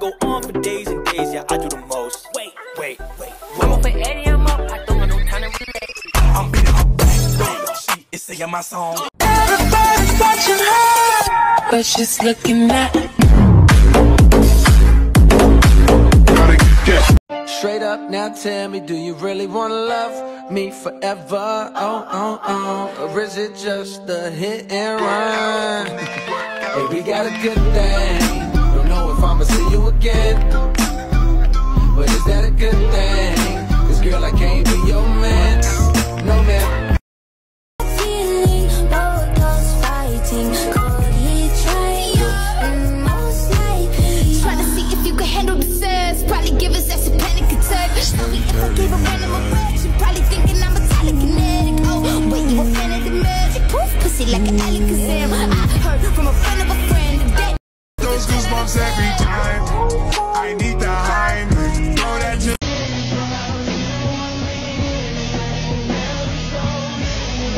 go on for days and days. Yeah, I do the most. Wait. I'm up for Eddie, I'm up. I don't want no time to relate. I'm beating her back. She is singing my song. Everybody's watching her, but she's looking at me. Straight up now, tell me, do you really wanna love me forever? Oh, or is it just a hit and run? Hey, we got a good thing. Don't know if I'ma see you again, but is that a good thing? 'Cause girl, I can't be your man, no man. Feeling both us fighting, could he try you most likely? Trying to see if you can handle the sense, probably give us that. Story, if I gave a random away, she probably thinking I'm a telekinetic. Oh, wait, you a fan of the magic? Poof, pussy like an Alakazam. I heard from a friend of a friend today. Those goosebumps every time. I need the high. Throw that just.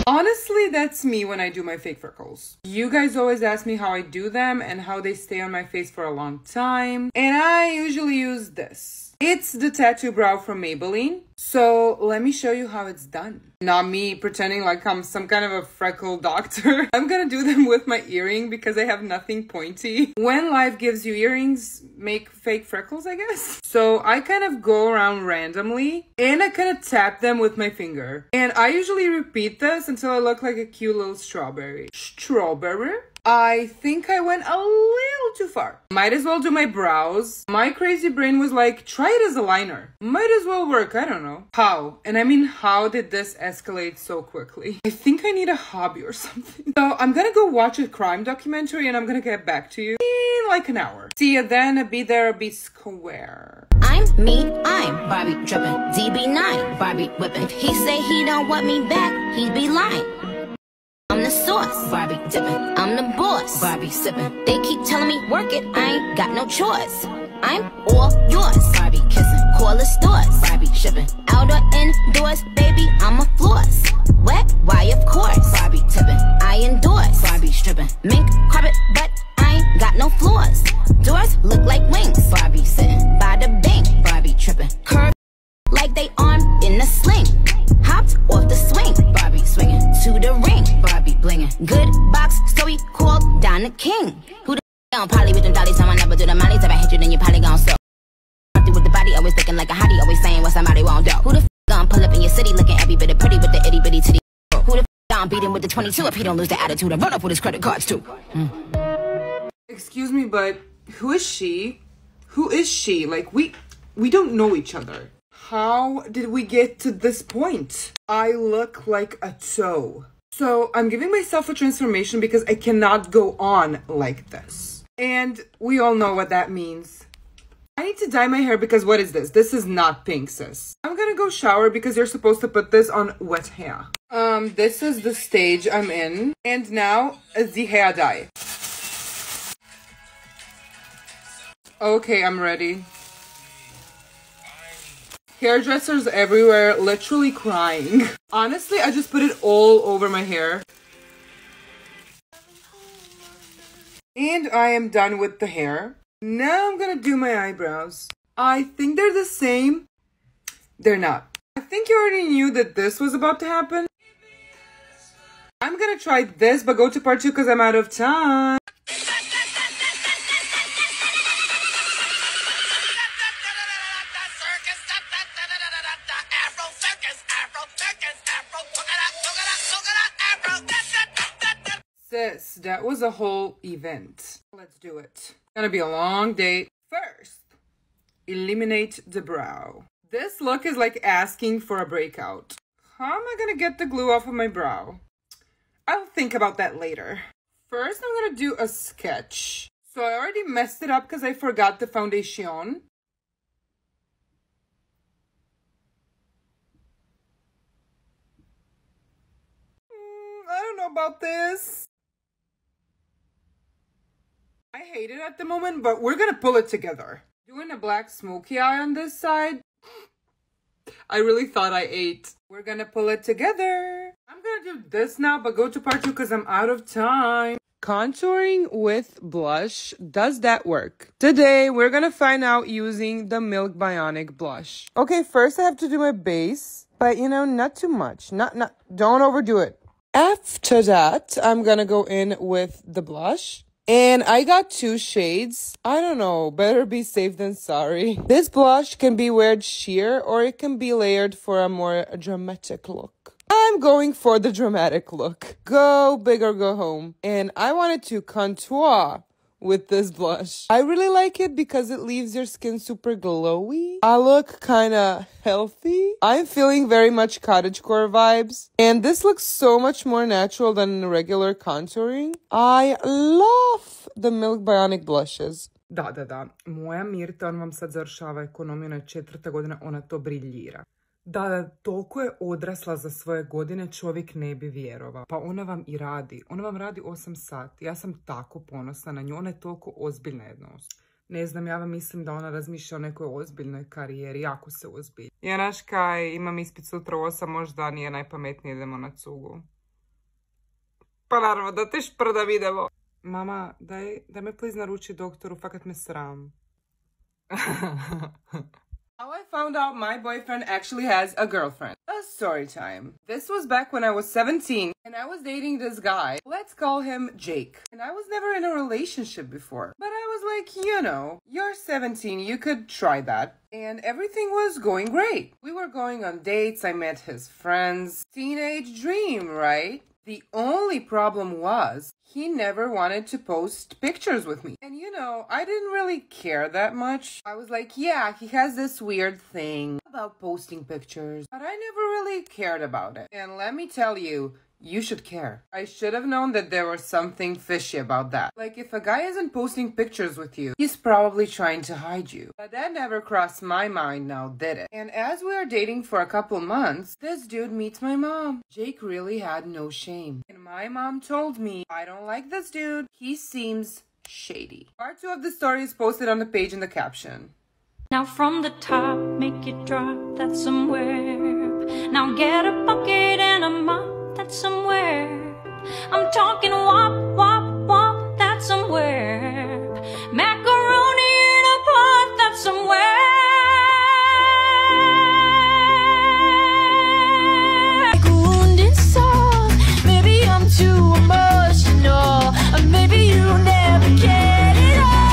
Honestly, that's me when I do my fake freckles. You guys always ask me how I do them and how they stay on my face for a long time. And I usually use this. It's the Tattoo Brow from Maybelline. So let me show you how it's done. Not me pretending like I'm some kind of a freckle doctor. I'm gonna do them with my earring because I have nothing pointy. When life gives you earrings, make fake freckles, I guess. So I kind of go around randomly and I kind of tap them with my finger. And I usually repeat this until I look like a cute little strawberry. Strawberry? I think I went a little too far. Might as well do my brows. My crazy brain was like, try it as a liner. Might as well work, I don't know. How? And I mean, how did this escalate so quickly? I think I need a hobby or something. So I'm gonna go watch a crime documentary and I'm gonna get back to you in like an hour. See you then, be there, be square. I'm me, I'm Barbie drippin', DB9, Barbie whippin'. If he say he don't want me back, he'd be lying. I'm the sauce, Barbie dippin', I'm the boss, Barbie sippin'. They keep telling me work it, I ain't got no choice. I'm all yours, Barbie kissin', call the stores, Barbie shippin'. Outdoor, indoors, baby, I'm a floss. Wet, why of course, Barbie tippin', I endorse, Barbie strippin'. Mink carpet, but I ain't got no floors. Doors look like wings, Barbie sittin', by the bank, Barbie trippin'. Curve like they armed in a sling. Hopped off the swing, Barbie swinging to the ring, Barbie blinging. Good box, so he called Donna King. Who the on Polly with them dollies? Time I never do the mollies. If I hit you, then you probably gon' so. With the body, always looking like a hottie, always saying what somebody won't do. Who the gon' pull up in your city, looking every bit of pretty with the itty bitty titty? Who the gon' beat him with the 22 if he don't lose the attitude and run up with his credit cards too? Excuse me, but who is she? Who is she? Like we don't know each other. How did we get to this point? I look like a toe. So I'm giving myself a transformation because I cannot go on like this. And we all know what that means. I need to dye my hair because what is this? This is not pink, sis. I'm gonna go shower because you're supposed to put this on wet hair. This is the stage I'm in. And now the hair dye. Okay, I'm ready. Hairdressers everywhere, literally crying. Honestly, I just put it all over my hair. And I am done with the hair. Now I'm gonna do my eyebrows. I think they're the same. They're not. I think you already knew that this was about to happen. I'm gonna try this, but go to part 2 because I'm out of time. Sis, that was a whole event. Let's do it. It's gonna be a long day. First, eliminate the brow. This look is like asking for a breakout. How am I gonna get the glue off of my brow? I'll think about that later. First, I'm gonna do a sketch. So I already messed it up because I forgot the foundation. I don't know about this. I hate it at the moment, but we're gonna pull it together. Doing a black smoky eye on this side. I really thought I ate. We're gonna pull it together. I'm gonna do this now, but go to part 2 because I'm out of time. Contouring with blush, does that work? Today, we're gonna find out using the Milk Bionic blush. Okay, first I have to do my base, but you know, not too much. Don't overdo it. After that, I'm gonna go in with the blush. And I got two shades. I don't know, better be safe than sorry. This blush can be weared sheer or it can be layered for a more dramatic look. I'm going for the dramatic look. Go big or go home. And I wanted to contour with this blush. I really like it because it leaves your skin super glowy. I look kind of healthy. I'm feeling very much cottagecore vibes. And this looks so much more natural than regular contouring. I love the Milk Bionic blushes. Da. Moja Mirton vam sad završava ekonomiju na četvrta godina, ona to briljira. Da, toliko je odrasla za svoje godine, čovjek ne bi vjerovao. Pa ona vam i radi. Ona vam radi 8 sati. Ja sam tako ponosna na nju. Ona je toliko ozbiljna jednost. Ne znam, ja vam mislim da ona razmišlja o nekoj ozbiljnoj karijeri. Jako se ozbilji. Ja, naš kaj, imam ispit sutra 8, možda nije najpametnije, idemo na cugu. Pa naravno, da te šprda vidimo. Mama, daj me please naruči doktoru, fakat me sram. How I found out my boyfriend actually has a girlfriend. A story time. This was back when I was 17 and I was dating this guy. Let's call him Jake. And I was never in a relationship before. But I was like, you know, you're 17, you could try that. And everything was going great. We were going on dates, I met his friends. Teenage dream, right? The only problem was he never wanted to post pictures with me. And you know, I didn't really care that much. I was like, yeah, he has this weird thing about posting pictures, but I never really cared about it. And let me tell you, you should care. I should have known that there was something fishy about that. Like, if a guy isn't posting pictures with you, he's probably trying to hide you. But that never crossed my mind now, did it? And as we are dating for a couple months, this dude meets my mom. Jake really had no shame. And my mom told me, I don't like this dude. He seems shady. Part 2 of the story is posted on the page in the caption. Now from the top, make it drop, that's somewhere. Now get a bucket and a mop, that's somewhere. I'm talking wop, wop, wop, that's somewhere. Macaroni in a pot, that's somewhere. Like a wounded soul, maybe I'm too emotional, or maybe you never get it all.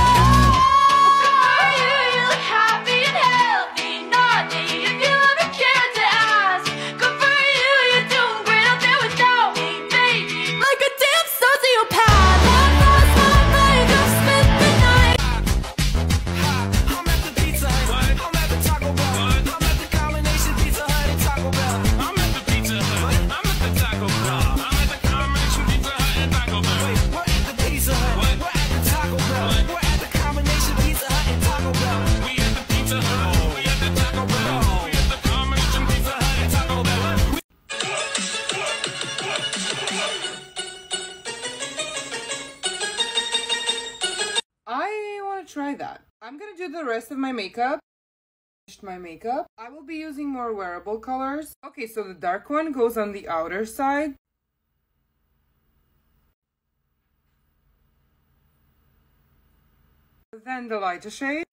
Rest of my makeup. Finished my makeup. I will be using more wearable colors. Okay, so the dark one goes on the outer side. Then the lighter shade.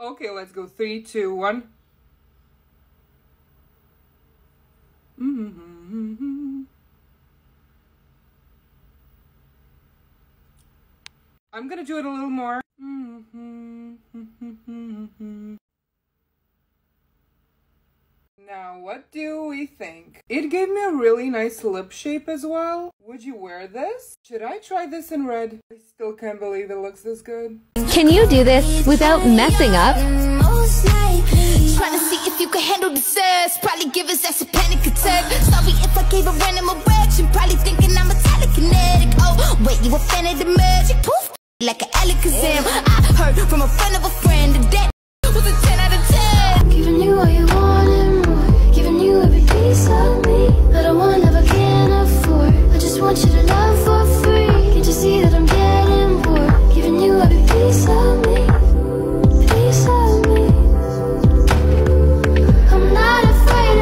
Okay, let's go 3, 2, 1. I'm gonna do it a little more. Now, what do we think? It gave me a really nice lip shape as well. Would you wear this? Should I try this in red? I still can't believe it looks this good. Can you do this without messing up? Trying to see if you can handle the stress. Probably give us that's a panic attack. Sorry if I gave a random erection. Probably thinking I'm a telekinetic. Oh, wait, you offended the magic? Poof. Like an Alakazam. I heard from a friend of a friend that was a 10 out of 10. Giving you all you want and more, giving you every piece of me. I don't want, never can afford. I just want you to love for free. Can't you see that I'm getting bored? Giving you every piece of me, piece of me. I'm not afraid.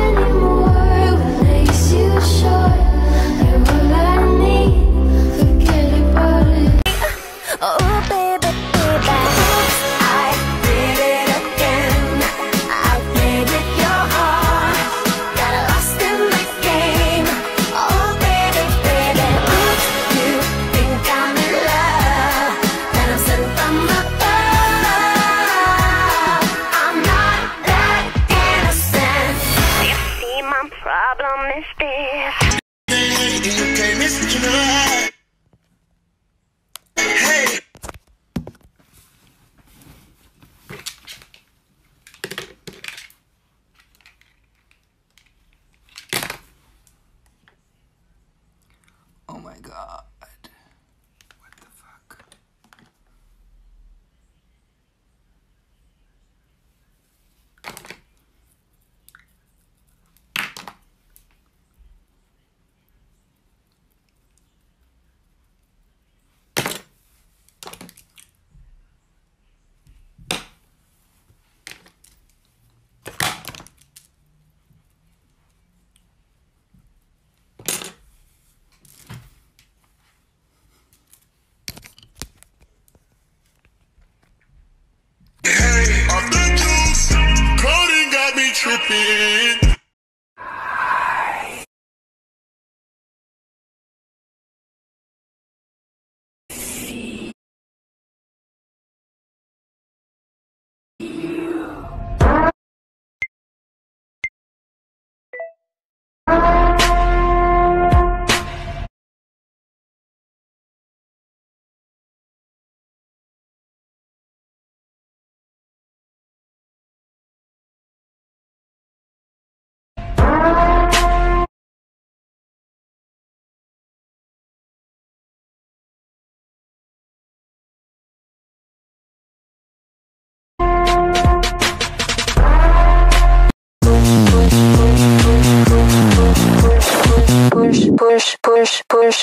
My problem is this. Oh my God. What the fuck? Tripping.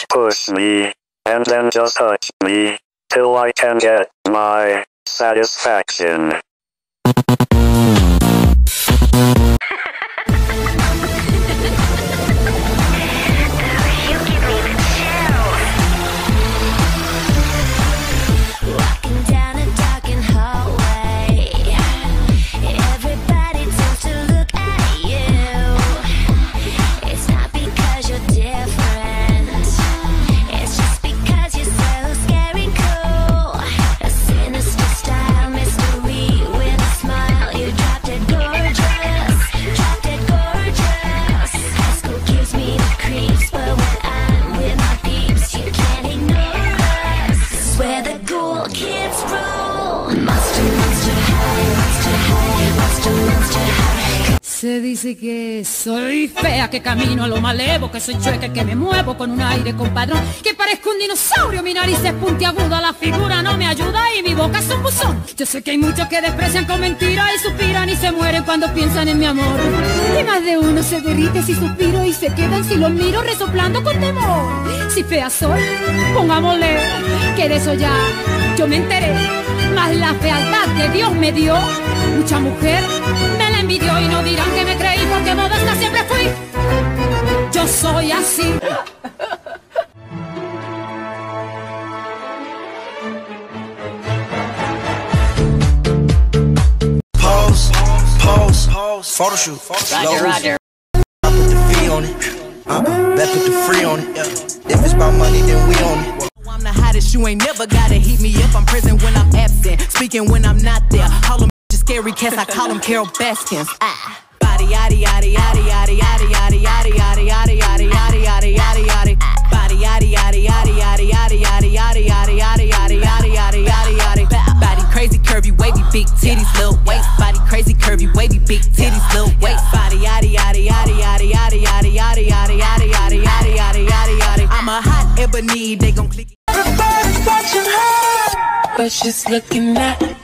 Push me, and then just touch me, till I can get my satisfaction. Se dice que soy fea, que camino a lo malevo, que soy chueca, que me muevo con un aire compadrón, que parezco un dinosaurio, mi nariz es puntiaguda, la figura no me ayuda y mi boca es un buzón. Yo sé que hay muchos que desprecian con mentiras y suspiran y se mueren cuando piensan en mi amor. Y más de uno se derrite si suspiro y se quedan si los miro resoplando con temor. Si fea soy, pongámosle que de eso ya yo me enteré, más la fealdad que Dios me dio, mucha mujer me la envidió y no dirán que me creí porque modesta siempre fui. Yo soy así. Pose, photoshoot, Roger. I put the fee on it, that put the free on it, yeah. If it's about money then we own it. I'm the hottest, you ain't never gotta heat me up. I'm present when I'm absent, speaking when I'm not there. Call them just scary cats, I call them Carol Baskin. Ah. Body, yaddy, yaddy, yaddy, yaddy, yaddy, yaddy, yaddy, yaddy, yaddy, yaddy, yaddy, yaddy, yaddy, yaddy. Body, yaddy, yaddy, yaddy, yaddy, yaddy, yaddy, yaddy, yaddy, yaddy, yaddy, yaddy, yaddy, yaddy, yaddy. Body crazy, curvy, wavy, big titties, little waist. Body crazy, curvy, wavy, big titties, little waist. Body, yaddy, yaddy, yaddy, yaddy, yaddy, yaddy, yaddy, yaddy, yaddy, yaddy, yaddy, yaddy, yaddy, yaddy. I'm a hot ebony, they gon' click. Everybody's watching her, but she's looking at me.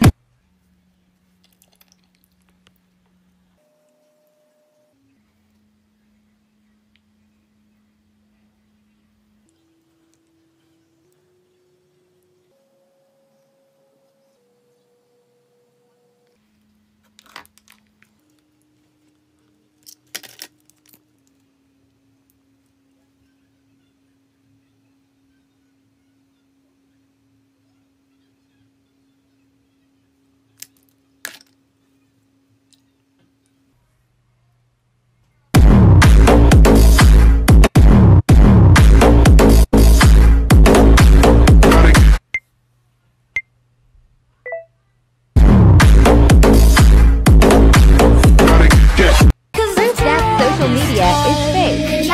hair is fake.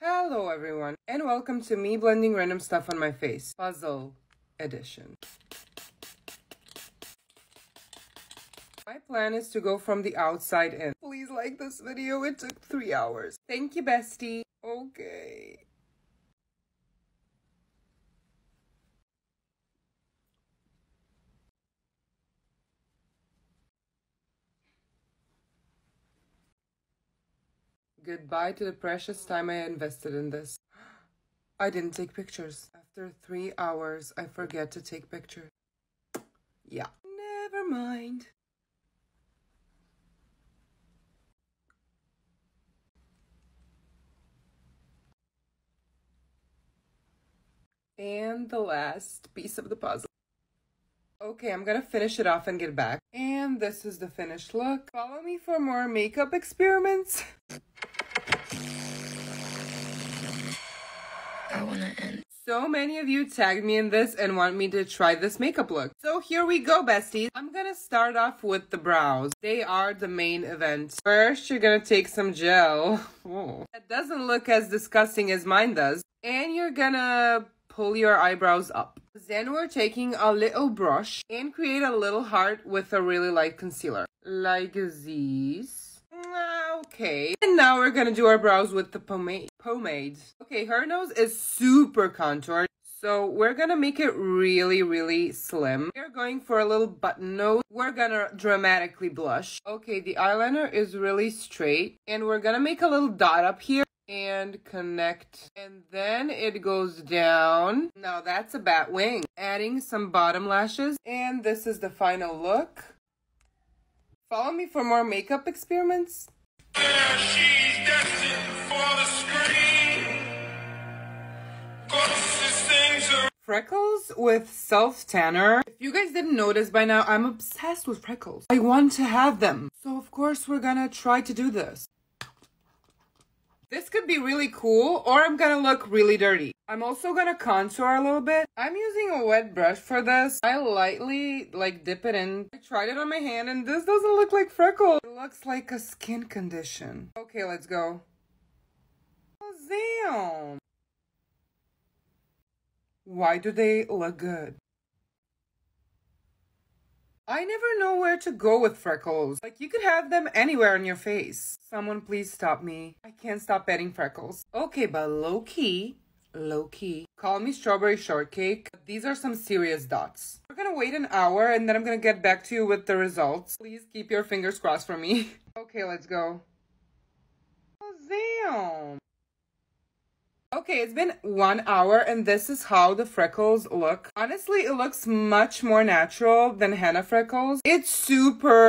Hello everyone, and welcome to me blending random stuff on my face puzzle edition. My plan is to go from the outside in. Please like this video, it took 3 hours. Thank you, bestie. Okay. Goodbye to the precious time I invested in this. I didn't take pictures. After 3 hours, I forget to take pictures. Yeah. Never mind. And the last piece of the puzzle. Okay, I'm gonna finish it off and get back. And this is the finished look. Follow me for more makeup experiments. I wanna end. So many of you tagged me in this and want me to try this makeup look. So here we go, besties. I'm gonna start off with the brows. They are the main event. First, you're gonna take some gel. Whoa. That doesn't look as disgusting as mine does. And you're gonna pull your eyebrows up. Then we're taking a little brush and create a little heart with a really light concealer. Like this. Okay. And now we're gonna do our brows with the pomade. Okay, her nose is super contoured. So we're gonna make it really, really slim. We're going for a little button nose. We're gonna dramatically blush. Okay, the eyeliner is really straight. And we're gonna make a little dot up here. And connect, and then it goes down. Now that's a bat wing. Adding some bottom lashes, and this is the final look. Follow me for more makeup experiments. Yeah, she's destined for the screen. Freckles with self tanner. If you guys didn't notice by now, I'm obsessed with freckles. I want to have them, so of course we're gonna try to do this. This could be really cool, or I'm gonna look really dirty. I'm also gonna contour a little bit. I'm using a wet brush for this. I lightly, dip it in. I tried it on my hand, and this doesn't look like freckles. It looks like a skin condition. Okay, let's go. Oh, damn. Why do they look good? I never know where to go with freckles. Like, you could have them anywhere on your face. Someone please stop me. I can't stop adding freckles. Okay, but low-key, low-key. Call me strawberry shortcake. These are some serious dots. We're gonna wait an hour, and then I'm gonna get back to you with the results. Please keep your fingers crossed for me. Okay, let's go. Oh, damn. Okay, it's been 1 hour, and this is how the freckles look. Honestly, it looks much more natural than henna freckles. It's super,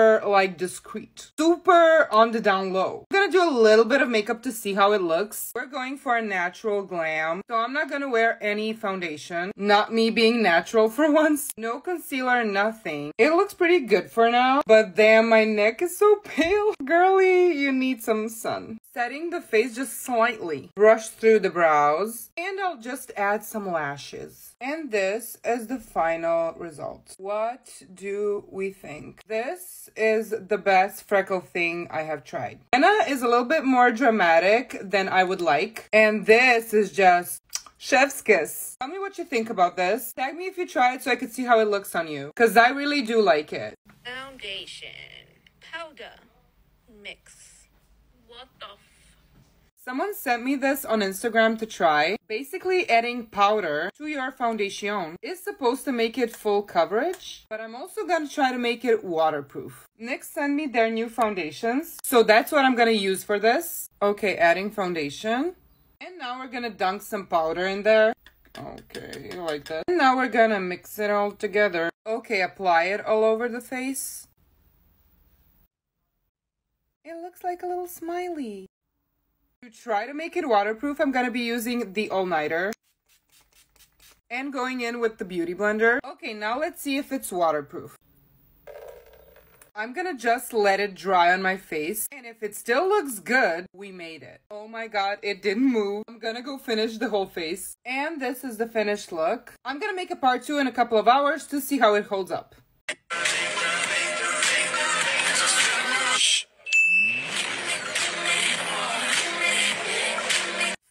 discreet. Super on the down low. I'm gonna do a little bit of makeup to see how it looks. We're going for a natural glam, so I'm not gonna wear any foundation. Not me being natural for once. No concealer, nothing. It looks pretty good for now, but damn, my neck is so pale. Girly, you need some sun. Setting the face just slightly. Brush through the brow. And I'll just add some lashes. And this is the final result. What do we think? This is the best freckle thing I have tried. Henna is a little bit more dramatic than I would like. And this is just chef's kiss. Tell me what you think about this. Tag me if you try it so I can see how it looks on you. Because I really do like it. Foundation. Powder. Mix. What the fuck? Someone sent me this on Instagram to try. Basically, adding powder to your foundation is supposed to make it full coverage, but I'm also gonna try to make it waterproof. NYX sent me their new foundations, so that's what I'm gonna use for this. Okay, adding foundation. And now we're gonna dunk some powder in there. Okay, like that. And now we're gonna mix it all together. Okay, apply it all over the face. It looks like a little smiley. To try to make it waterproof, I'm gonna be using the all-nighter and going in with the beauty blender. Okay, now let's see if it's waterproof. I'm gonna just let it dry on my face, and if it still looks good, we made it. Oh my god, it didn't move. I'm gonna go finish the whole face. And this is the finished look. I'm gonna make a part 2 in a couple of hours to see how it holds up.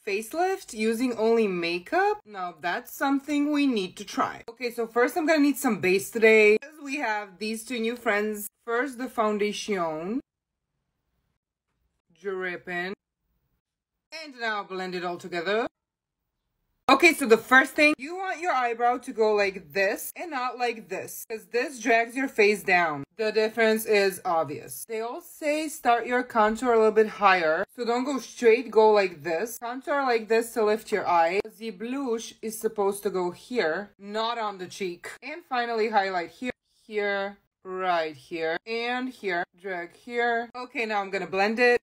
Facelift using only makeup? Now that's something we need to try. Okay, so first I'm gonna need some base today, because we have these two new friends. First, the foundation. Dripping. And now blend it all together. Okay, so the first thing, you want your eyebrow to go like this and not like this, because this drags your face down. The difference is obvious. They all say start your contour a little bit higher, so don't go straight, go like this. Contour like this to lift your eye. The blush is supposed to go here, not on the cheek. And finally highlight here, here, right here, and here. Drag here. Okay, now I'm gonna blend it.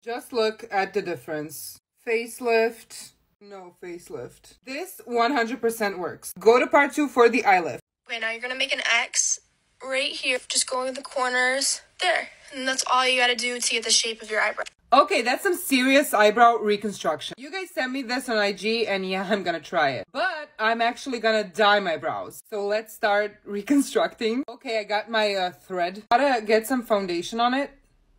Just look at the difference. Facelift. No facelift. This 100% works. Go to part 2 for the eye lift. Okay, now you're gonna make an X right here. Just go in the corners there. And that's all you gotta do to get the shape of your eyebrow. Okay, that's some serious eyebrow reconstruction. You guys sent me this on IG, and yeah, I'm gonna try it. But I'm actually gonna dye my brows. So let's start reconstructing. Okay, I got my thread. Gotta get some foundation on it.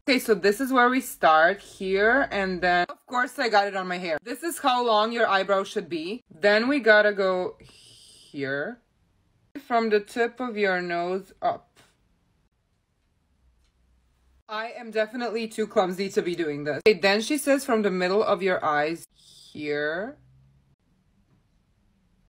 Okay, so this is where we start, here, and then, of course, I got it on my hair. This is how long your eyebrow should be. Then we gotta go here, from the tip of your nose up. I am definitely too clumsy to be doing this. Okay, then she says from the middle of your eyes, here.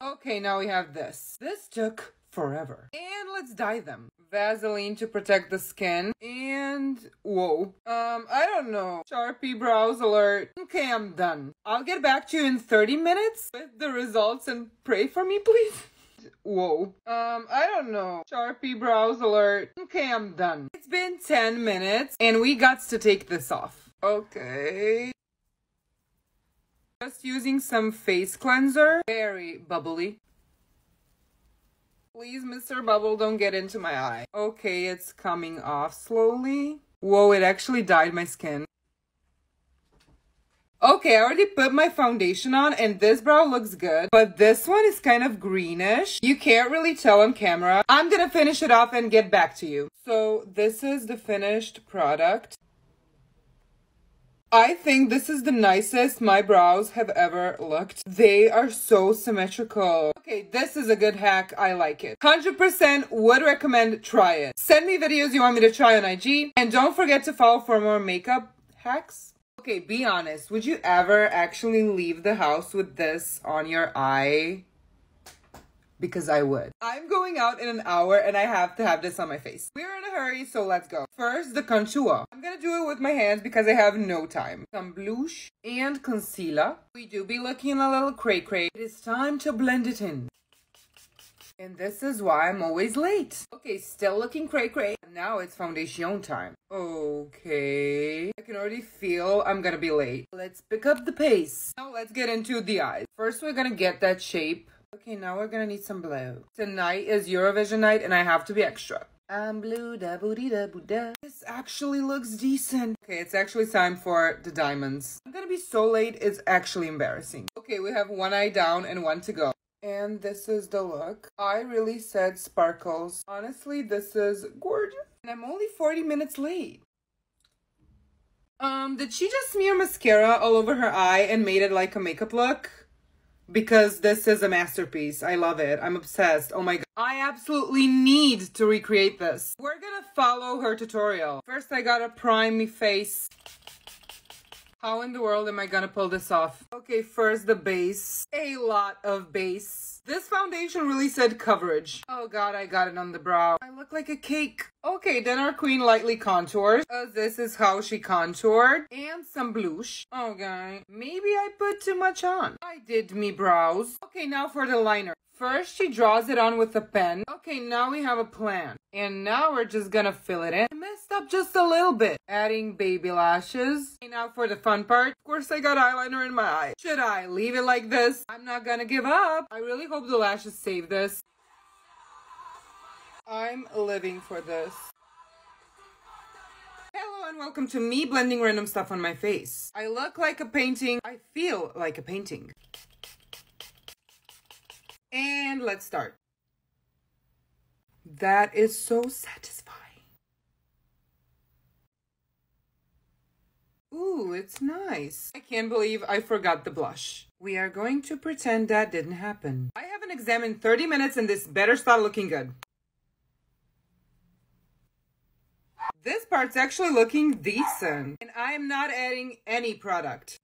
Okay, now we have this. This took forever. And let's dye them. Vaseline to protect the skin, and whoa, I don't know, Sharpie brows alert. Okay, I'm done. I'll get back to you in 30 minutes with the results, and pray for me, please. Whoa, I don't know, Sharpie brows alert. Okay, I'm done. It's been 10 minutes, and we got to take this off. Okay. Just using some face cleanser, very bubbly. Please, Mr. Bubble, don't get into my eye. Okay, it's coming off slowly. Whoa, it actually dyed my skin. Okay, I already put my foundation on, and this brow looks good, but this one is kind of greenish. You can't really tell on camera. I'm gonna finish it off and get back to you. So this is the finished product. I think this is the nicest my brows have ever looked. They are so symmetrical. Okay, this is a good hack. I like it. 100% would recommend try it. Send me videos you want me to try on IG. And don't forget to follow for more makeup hacks. Okay, be honest. Would you ever actually leave the house with this on your eye? Because I would. I'm going out in an hour, and I have to have this on my face. We're in a hurry, so let's go. First, the contour. I'm gonna do it with my hands because I have no time. Some blush and concealer. We do be looking a little cray-cray. It is time to blend it in. And this is why I'm always late. Okay, still looking cray-cray. Now it's foundation time. Okay. I can already feel I'm gonna be late. Let's pick up the pace. Now let's get into the eyes. First, we're gonna get that shape. Okay, now we're gonna need some blue. Tonight is Eurovision night, and I have to be extra. I'm blue, da booty da boo da. This actually looks decent. Okay, it's actually time for the diamonds. I'm gonna be so late, it's actually embarrassing. Okay, we have one eye down and one to go. And this is the look. I really said sparkles. Honestly, this is gorgeous. And I'm only 40 minutes late. Did she just smear mascara all over her eye and made it like a makeup look? Because this is a masterpiece. I love it. I'm obsessed. Oh my god. I absolutely need to recreate this. We're gonna follow her tutorial. First, I gotta prime me face. How in the world am I gonna pull this off? Okay, first the base. A lot of base. This foundation really said coverage. Oh god, I got it on the brow. I look like a cake. Okay, then our queen lightly contours. This is how she contoured. And some blush. Okay, maybe I put too much on. I did me brows. Okay, now for the liner. First, she draws it on with a pen. Okay, now we have a plan. And now we're just gonna fill it in. I messed up just a little bit. Adding baby lashes. Okay, now for the fun part. Of course, I got eyeliner in my eye. Should I leave it like this? I'm not gonna give up. I really hope the lashes save this. I'm living for this. Hello and welcome to me blending random stuff on my face. I look like a painting. I feel like a painting. And let's start. That is so satisfying. Ooh, it's nice. I can't believe I forgot the blush. We are going to pretend that didn't happen. I have an exam in 30 minutes and this better start looking good. This part's actually looking decent. And I am not adding any product.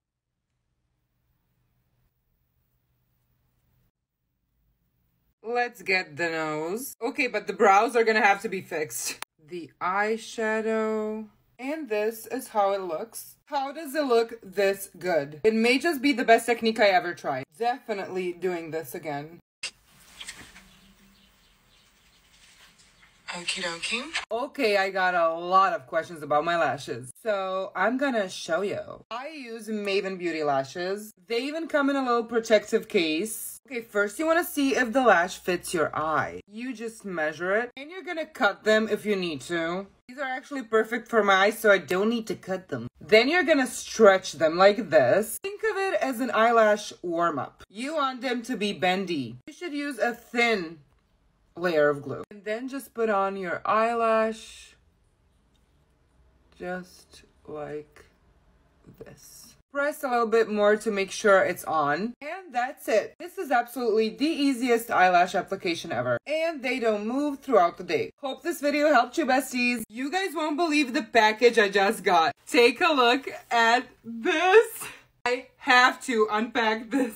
Let's get the nose. Okay, but the brows are gonna have to be fixed. The eyeshadow. And this is how it looks. How does it look this good? It may just be the best technique I ever tried. Definitely doing this again. Okie dokie. Okay, I got a lot of questions about my lashes, so I'm gonna show you. I use Maven Beauty lashes. They even come in a little protective case. Okay, first you wanna see if the lash fits your eye. You just measure it, and you're gonna cut them if you need to. These are actually perfect for my eyes, so I don't need to cut them. Then you're gonna stretch them like this. Think of it as an eyelash warm-up. You want them to be bendy. You should use a thin layer of glue. And then just put on your eyelash just like this. Press a little bit more to make sure it's on. And that's it. This is absolutely the easiest eyelash application ever. And they don't move throughout the day. Hope this video helped you, besties. You guys won't believe the package I just got. Take a look at this. I have to unpack this.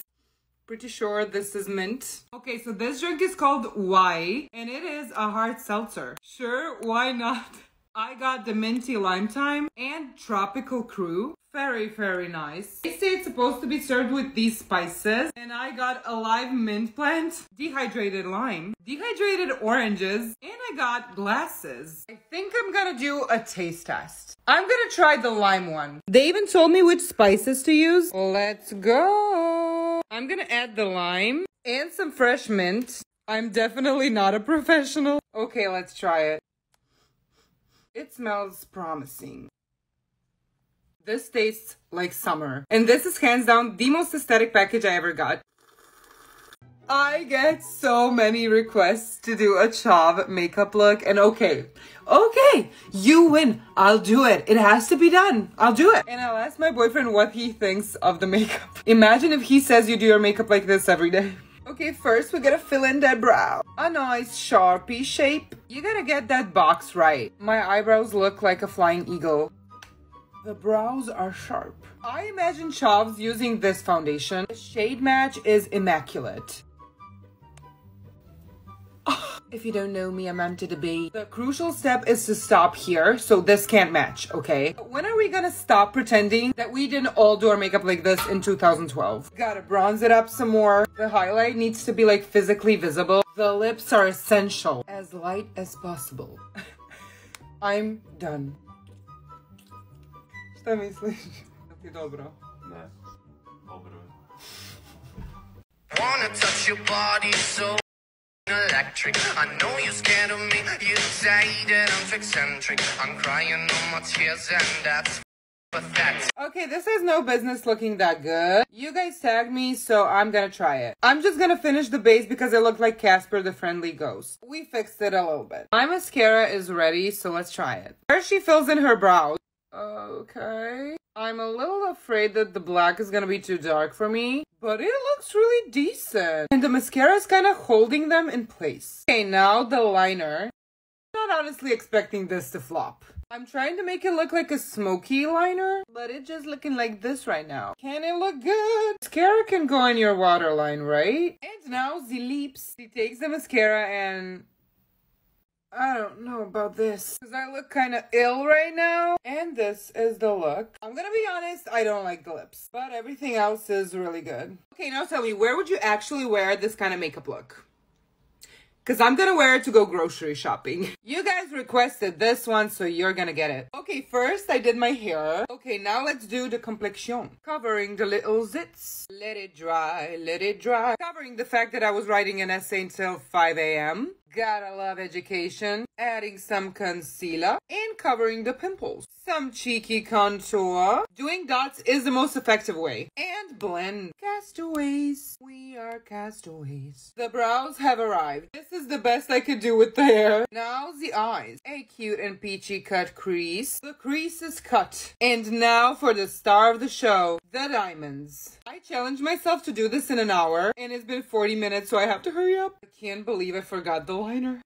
Pretty sure this is mint. Okay, so this drink is called Y, and it is a hard seltzer. Sure, why not? I got the minty lime thyme and tropical crew. Very, very nice. They say it's supposed to be served with these spices, and I got a live mint plant, dehydrated lime, dehydrated oranges, and I got glasses. I think I'm gonna do a taste test. I'm gonna try the lime one. They even told me which spices to use. Let's go. I'm gonna add the lime and some fresh mint. I'm definitely not a professional. Okay, let's try it. It smells promising. This tastes like summer. And this is hands down the most aesthetic package I ever got. I get so many requests to do a chav makeup look, and okay, you win. I'll do it. It has to be done. I'll do it. And I'll ask my boyfriend what he thinks of the makeup. Imagine if he says you do your makeup like this every day. Okay, first we gotta fill in that brow. A nice Sharpie shape. You gotta get that box right. My eyebrows look like a flying eagle. The brows are sharp. I imagine chavs using this foundation. The shade match is immaculate. If you don't know me, I'm meant to debate. The crucial step is to stop here, so this can't match, okay? But when are we gonna stop pretending that we didn't all do our makeup like this in 2012? Gotta bronze it up some more. The highlight needs to be like physically visible. The lips are essential. As light as possible. I'm done. Šta misliš? Ti dobro? Ne. Dobro. Wanna touch your body so electric. I know you're scared of me. You say that I'm eccentric. I'm crying on my tears and that's pathetic. Okay, this has no business looking that good. You guys tagged me, so I'm gonna try it. I'm just gonna finish the base because it looked like Casper the Friendly Ghost. We fixed it a little bit. My mascara is ready, so let's try it. First she fills in her brows. Okay. I'm a little afraid that the black is gonna be too dark for me, but it looks really decent. And the mascara is kind of holding them in place. Okay, now the liner. I'm not honestly expecting this to flop. I'm trying to make it look like a smoky liner, but it's just looking like this right now. Can it look good? Mascara can go in your waterline, right? And now the lips. She takes the mascara and... I don't know about this because I look kind of ill right now. And this is the look. I'm gonna be honest, I don't like the lips, but everything else is really good. Okay, now tell me, where would you actually wear this kind of makeup look? Because I'm gonna wear it to go grocery shopping. You guys requested this one, so you're gonna get it. Okay, first I did my hair. Okay, now let's do the complexion. Covering the little zits. Let it dry, let it dry. Covering the fact that I was writing an essay until 5 a.m. Gotta love education. Adding some concealer and covering the pimples. Some cheeky contour. Doing dots is the most effective way. And blend. Castaways. We are castaways. The brows have arrived. This is the best I could do with the hair. Now the eyes. A cute and peachy cut crease. The crease is cut. And now for the star of the show. The diamonds. I challenged myself to do this in an hour. And it's been 40 minutes, so I have to hurry up. I can't believe I forgot the liner.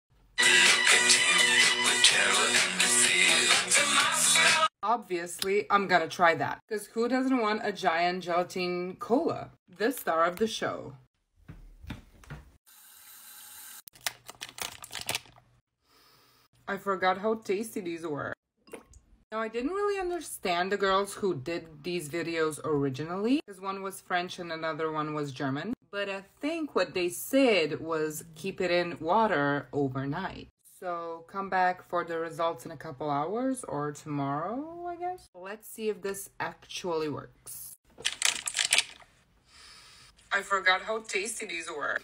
Obviously, I'm gonna try that. Because who doesn't want a giant gelatin cola? The star of the show. I forgot how tasty these were. Now, I didn't really understand the girls who did these videos originally. Because one was French and another one was German. But I think what they said was keep it in water overnight. So come back for the results in a couple hours or tomorrow, I guess. Let's see if this actually works. I forgot how tasty these were.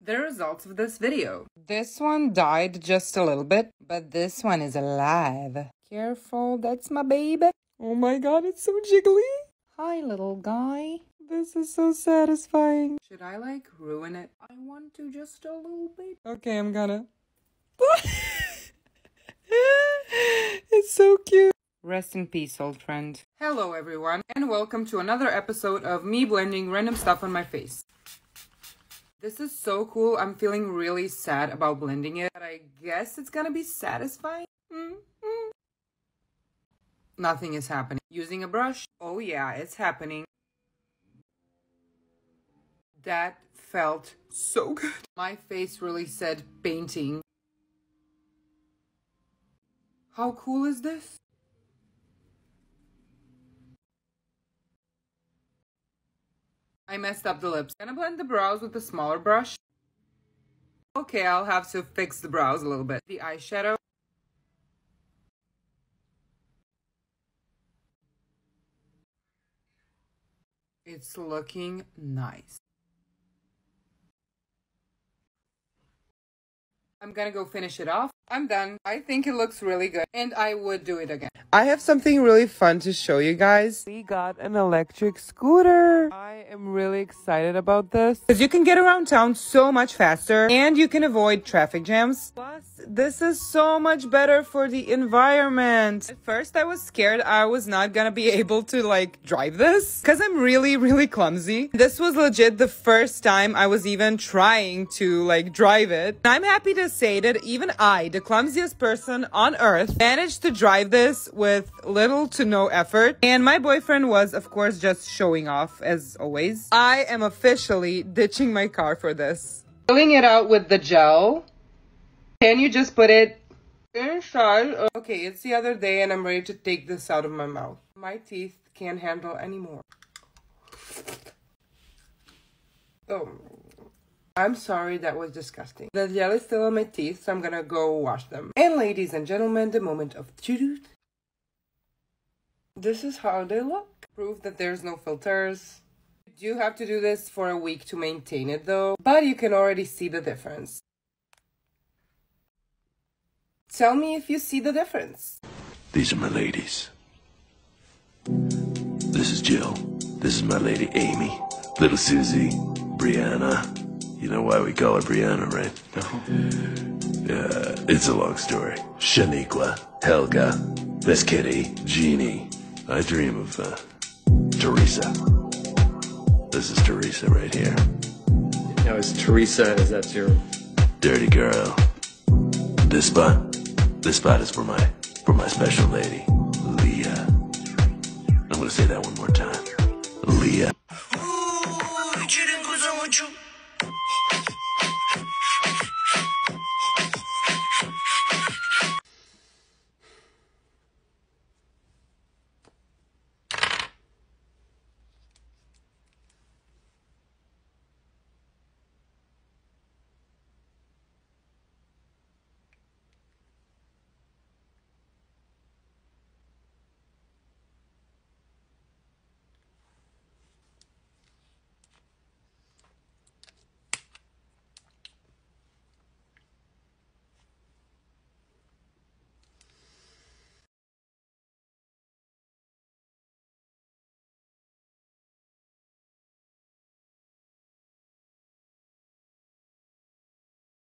The results of this video. This one died just a little bit, but this one is alive. Careful, that's my baby. Oh my god, it's so jiggly. Hi, little guy. This is so satisfying. Should I, like, ruin it? I want to just a little bit. Okay, I'm gonna... It's so cute. Rest in peace, old friend. Hello, everyone, and welcome to another episode of me blending random stuff on my face. This is so cool. I'm feeling really sad about blending it, but I guess it's gonna be satisfying. Mm-hmm. Nothing is happening. Using a brush. Oh, yeah, it's happening. That felt so good. My face really said painting. How cool is this? I messed up the lips. Gonna blend the brows with a smaller brush. Okay, I'll have to fix the brows a little bit. The eyeshadow. It's looking nice. I'm gonna go finish it off. I'm done. I think it looks really good and I would do it again. I have something really fun to show you guys. We got an electric scooter. I am really excited about this because you can get around town so much faster and you can avoid traffic jams. Plus, this is so much better for the environment. At first, I was scared I was not gonna be able to like drive this because I'm really clumsy. This was legit the first time I was even trying to like drive it. And I'm happy to say that even I, the clumsiest person on earth, managed to drive this with little to no effort. And my boyfriend was, of course, just showing off as always. I am officially ditching my car for this. Filling it out with the gel. Can you just put it inside? Okay, it's the other day and I'm ready to take this out of my mouth. My teeth can't handle anymore. Oh. I'm sorry, that was disgusting. The gel is still on my teeth, so I'm gonna go wash them. And ladies and gentlemen, the moment of truth. This is how they look. Proof that there's no filters. You do have to do this for a week to maintain it though, but you can already see the difference. Tell me if you see the difference. These are my ladies. This is Jill. This is my lady Amy. Little Susie. Brianna. You know why we call her Brianna, right? No. Yeah, it's a long story. Shaniqua, Helga, Miss Kitty, Jeannie. I dream of Teresa. This is Teresa right here. Now is Teresa, is that your dirty girl? This spot is for my special lady, Leah. I'm gonna say that one more time, Leah.